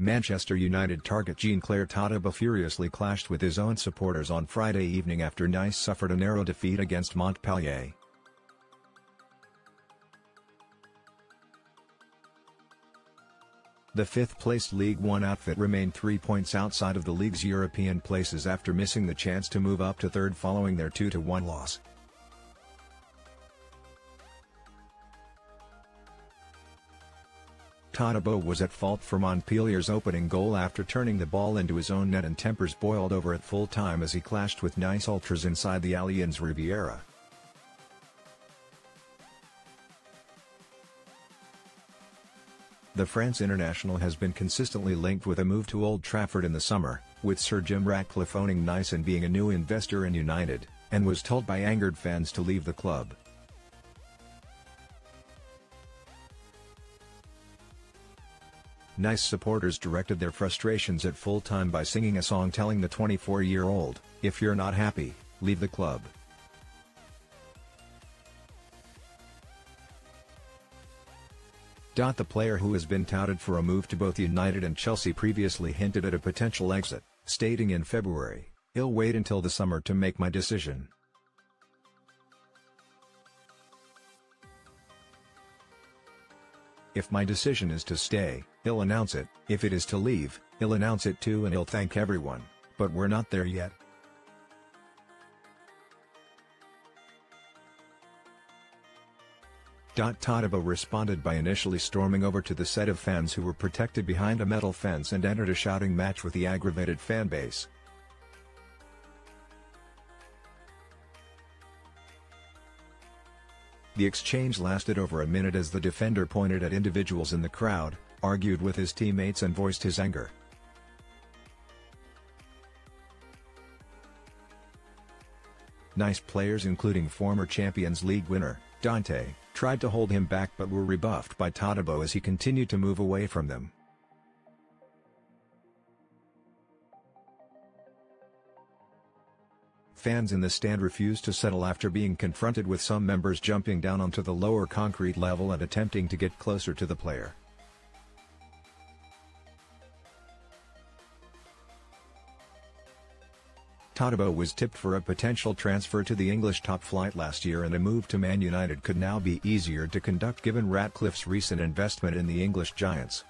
Manchester United target Jean-Clair Todibo furiously clashed with his own supporters on Friday evening after Nice suffered a narrow defeat against Montpellier. The fifth-placed Ligue 1 outfit remained 3 points outside of the league's European places after missing the chance to move up to third following their 2-1 loss. Todibo was at fault for Montpellier's opening goal after turning the ball into his own net, and tempers boiled over at full-time as he clashed with Nice ultras inside the Allianz Riviera. The France international has been consistently linked with a move to Old Trafford in the summer, with Sir Jim Ratcliffe owning Nice and being a new investor in United, and was told by angered fans to leave the club. Nice supporters directed their frustrations at full-time by singing a song telling the 24-year-old, "If you're not happy, leave the club." The player, who has been touted for a move to both United and Chelsea, previously hinted at a potential exit, stating in February, "I'll wait until the summer to make my decision." "If my decision is to stay, I'll announce it. If it is to leave, I'll announce it too, and I'll thank everyone, but we're not there yet." Todibo responded by initially storming over to the set of fans who were protected behind a metal fence and entered a shouting match with the aggravated fanbase. The exchange lasted over a minute as the defender pointed at individuals in the crowd, argued with his teammates, and voiced his anger. Nice players, including former Champions League winner Dante, tried to hold him back but were rebuffed by Todibo as he continued to move away from them. Fans in the stand refused to settle after being confronted with some members jumping down onto the lower concrete level and attempting to get closer to the player. Todibo was tipped for a potential transfer to the English top flight last year, and a move to Man United could now be easier to conduct given Ratcliffe's recent investment in the English giants.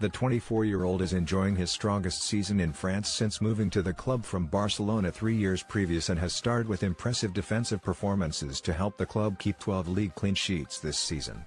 The 24-year-old is enjoying his strongest season in France since moving to the club from Barcelona 3 years previous, and has starred with impressive defensive performances to help the club keep 12 league clean sheets this season.